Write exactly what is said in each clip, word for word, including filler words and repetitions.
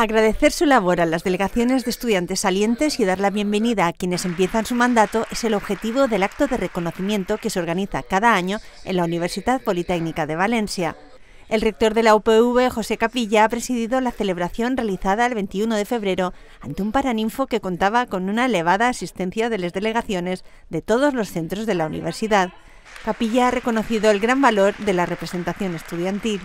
Agradecer su labor a las delegaciones de estudiantes salientes y dar la bienvenida a quienes empiezan su mandato es el objetivo del acto de reconocimiento que se organiza cada año en la Universidad Politécnica de Valencia. El rector de la U P V, José Capilla, ha presidido la celebración realizada el veintiuno de febrero ante un Paraninfo que contaba con una elevada asistencia de las delegaciones de todos los centros de la universidad. Capilla ha reconocido el gran valor de la representación estudiantil.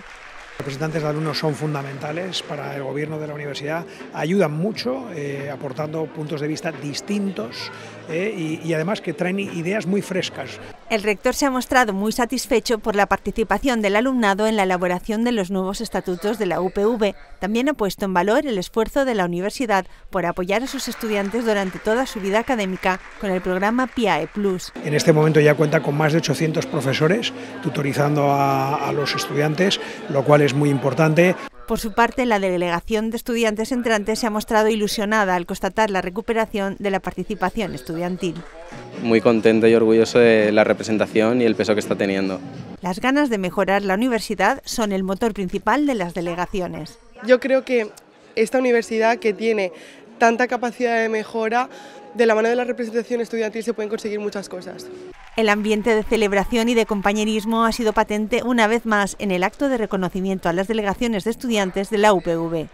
Los representantes de alumnos son fundamentales para el gobierno de la universidad, ayudan mucho, eh, aportando puntos de vista distintos eh, y, y además que traen ideas muy frescas. El rector se ha mostrado muy satisfecho por la participación del alumnado en la elaboración de los nuevos estatutos de la U P V. También ha puesto en valor el esfuerzo de la universidad por apoyar a sus estudiantes durante toda su vida académica con el programa P I A E más. En este momento ya cuenta con más de ochocientos profesores tutorizando a, a los estudiantes, lo cual es muy importante. Por su parte, la delegación de estudiantes entrantes se ha mostrado ilusionada al constatar la recuperación de la participación estudiantil. Muy contento y orgulloso de la representación y el peso que está teniendo. Las ganas de mejorar la universidad son el motor principal de las delegaciones. Yo creo que esta universidad, que tiene tanta capacidad de mejora, de la mano de la representación estudiantil se pueden conseguir muchas cosas. El ambiente de celebración y de compañerismo ha sido patente una vez más en el acto de reconocimiento a las delegaciones de estudiantes de la U P V.